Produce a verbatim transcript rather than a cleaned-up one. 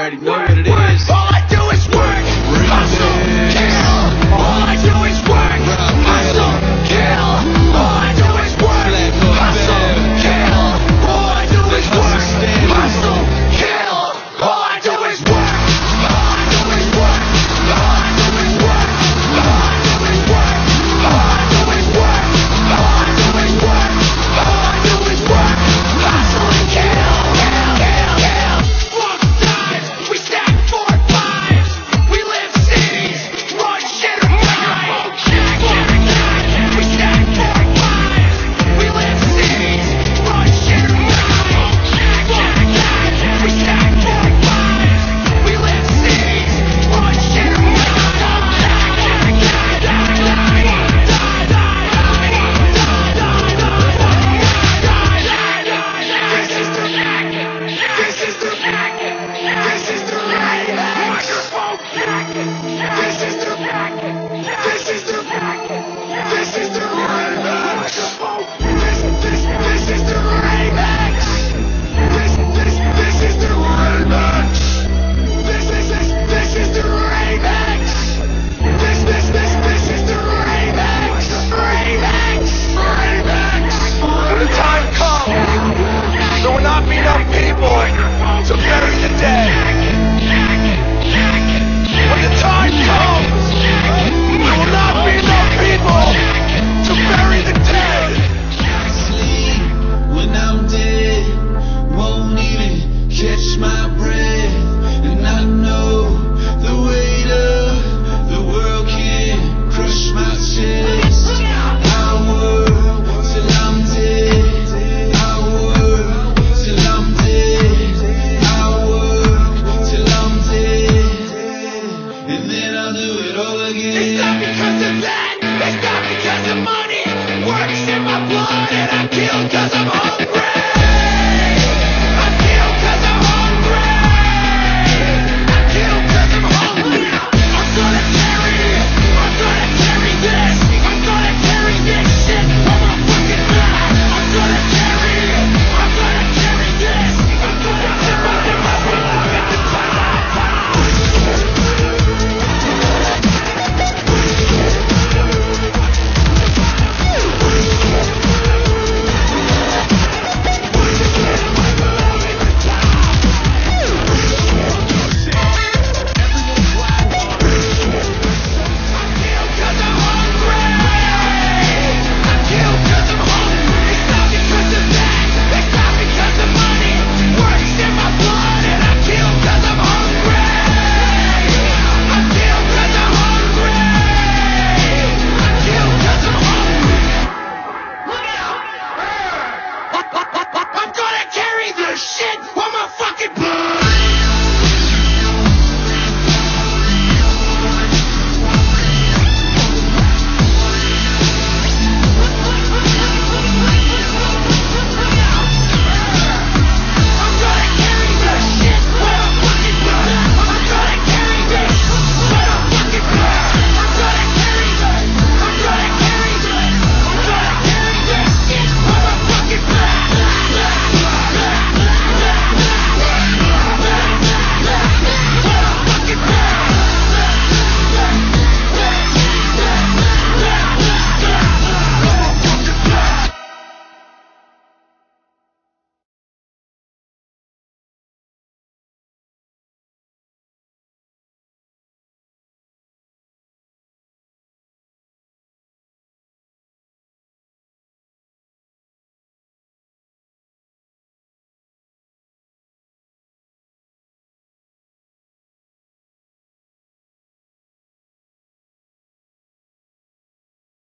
already know what it is.